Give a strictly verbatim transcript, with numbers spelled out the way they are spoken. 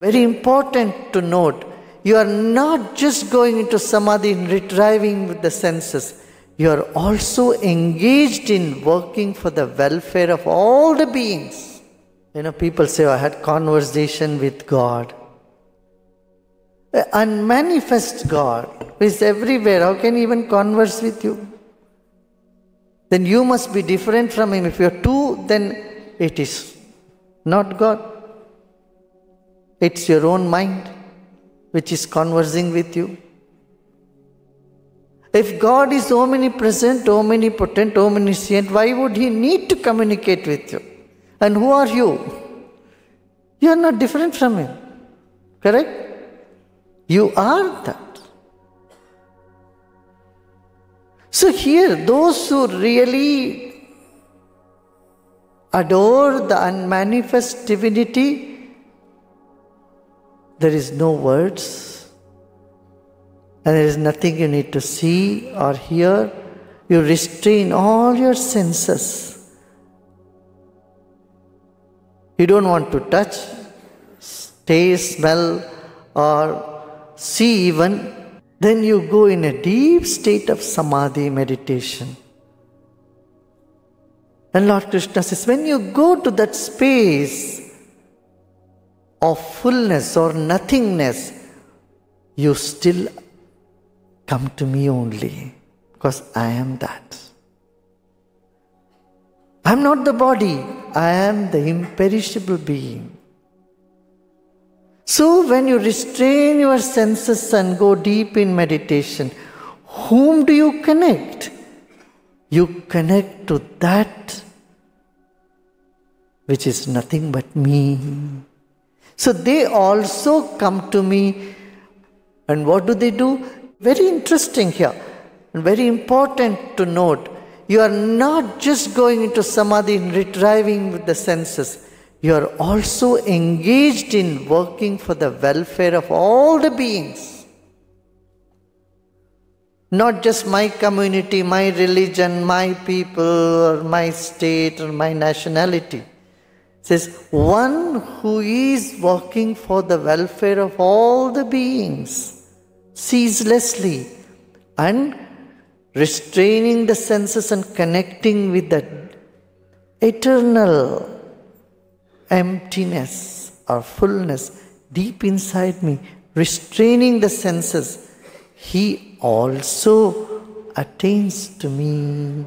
Very important to note, you are not just going into samadhi and retrieving with the senses. You are also engaged in working for the welfare of all the beings. You know, people say, oh, I had conversation with God. Unmanifest God is everywhere. How can he even converse with you? Then you must be different from him. If you are two, then it is not God. It's your own mind which is conversing with you. If God is omnipresent, omnipotent, omniscient, why would he need to communicate with you? And who are you? You are not different from him. Correct? You are that. So here, those who really adore the unmanifest divinity, there is no words and there is nothing you need to see or hear. You restrain all your senses. You don't want to touch, taste, smell or see even. Then you go in a deep state of samadhi meditation. And Lord Krishna says, when you go to that space of fullness or nothingness, you still come to me only, because I am that. I am not the body, I am the imperishable being. So when you restrain your senses and go deep in meditation, whom do you connect? You connect to that which is nothing but me. So they also come to me, and what do they do? Very interesting here, and very important to note. You are not just going into samadhi and retrieving with the senses. You are also engaged in working for the welfare of all the beings. Not just my community, my religion, my people, or my state, or my nationality. Says, one who is working for the welfare of all the beings, ceaselessly, and restraining the senses and connecting with that eternal emptiness or fullness deep inside me, restraining the senses, he also attains to me.